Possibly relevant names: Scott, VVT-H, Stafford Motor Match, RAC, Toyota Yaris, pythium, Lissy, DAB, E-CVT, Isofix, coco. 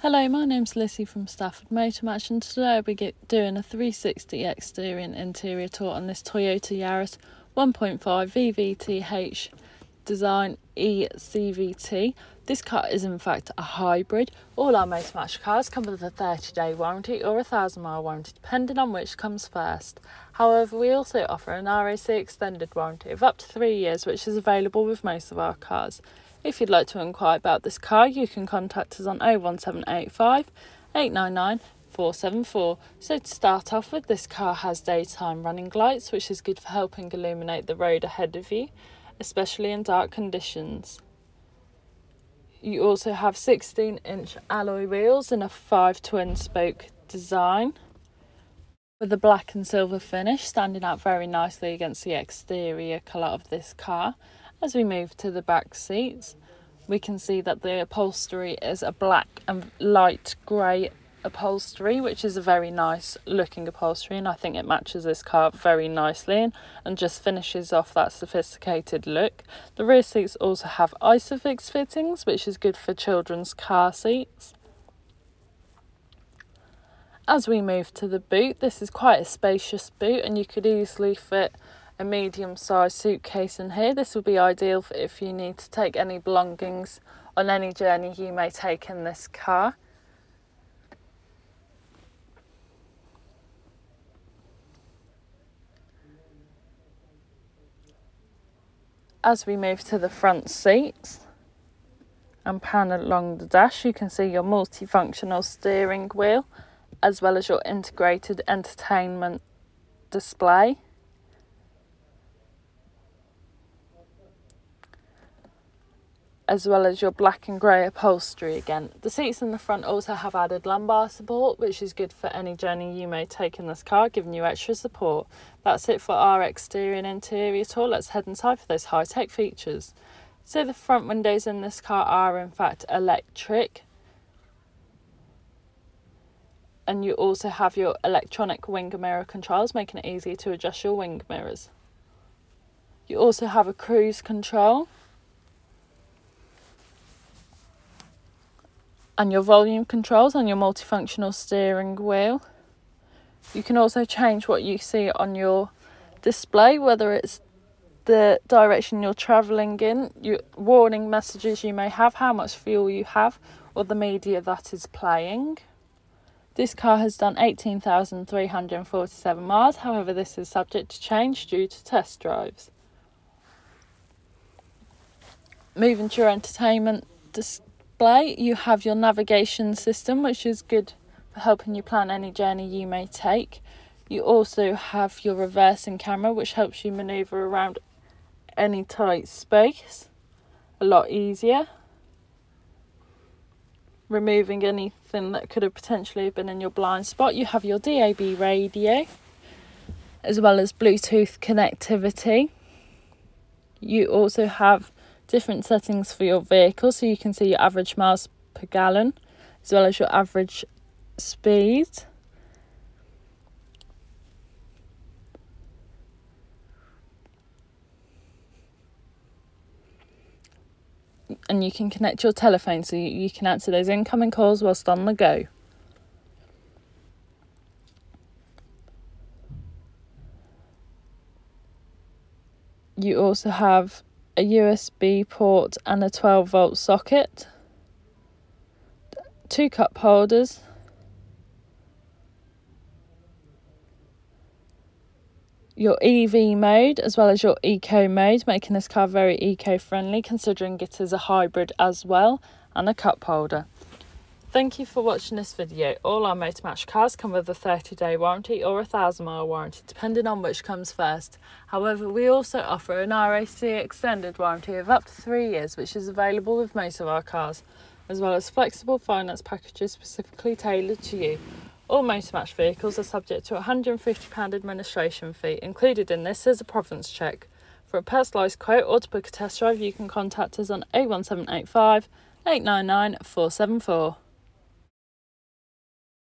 Hello, my name's Lissy from Stafford Motor Match, and today I'll be doing a 360 exterior and interior tour on this Toyota Yaris 1.5 VVT-H design E-CVT. This car is in fact a hybrid. All our Motor Match cars come with a 30-day warranty or a 1,000-mile warranty, depending on which comes first. However, we also offer an RAC extended warranty of up to 3 years, which is available with most of our cars. If you'd like to inquire about this car, you can contact us on 01785 899 474. So to start off with, this car has daytime running lights, which is good for helping illuminate the road ahead of you, especially in dark conditions. You also have 16-inch alloy wheels in a 5 twin-spoke design, with a black and silver finish standing out very nicely against the exterior colour of this car. As we move to the back seats, we can see that the upholstery is a black and light grey upholstery, which is a very nice looking upholstery, and I think it matches this car very nicely and just finishes off that sophisticated look. The rear seats also have Isofix fittings, which is good for children's car seats. As we move to the boot, this is quite a spacious boot, and you could easily fit a medium-sized suitcase in here. This will be ideal for if you need to take any belongings on any journey you may take in this car. As we move to the front seats and pan along the dash, you can see your multifunctional steering wheel as well as your integrated entertainment display. As well as your black and grey upholstery again. The seats in the front also have added lumbar support, which is good for any journey you may take in this car, giving you extra support. That's it for our exterior and interior tour. Let's head inside for those high-tech features. So the front windows in this car are in fact electric, and you also have your electronic wing mirror controls, making it easy to adjust your wing mirrors. You also have a cruise control, and your volume controls on your multifunctional steering wheel. You can also change what you see on your display, whether it's the direction you're travelling in, your warning messages you may have, how much fuel you have, or the media that is playing. This car has done 18,347 miles, however this is subject to change due to test drives. Moving to your entertainment display, you have your navigation system, which is good for helping you plan any journey you may take. You also have your reversing camera, which helps you maneuver around any tight space a lot easier, removing anything that could have potentially been in your blind spot. You have your DAB radio as well as Bluetooth connectivity. You also have different settings for your vehicle, so you can see your average miles per gallon as well as your average speed. And you can connect your telephone so you can answer those incoming calls whilst on the go. You also have a USB port and a 12-volt socket, 2 cup holders, your EV mode as well as your eco mode, making this car very eco-friendly considering it is a hybrid as well, and a cup holder. Thank you for watching this video. All our Motor Match cars come with a 30-day warranty or a 1,000-mile warranty, depending on which comes first. However, we also offer an RAC extended warranty of up to 3 years, which is available with most of our cars, as well as flexible finance packages specifically tailored to you. All Motor Match vehicles are subject to a £150 administration fee. Included in this is a provenance check. For a personalised quote or to book a test drive, you can contact us on 01785 899 474.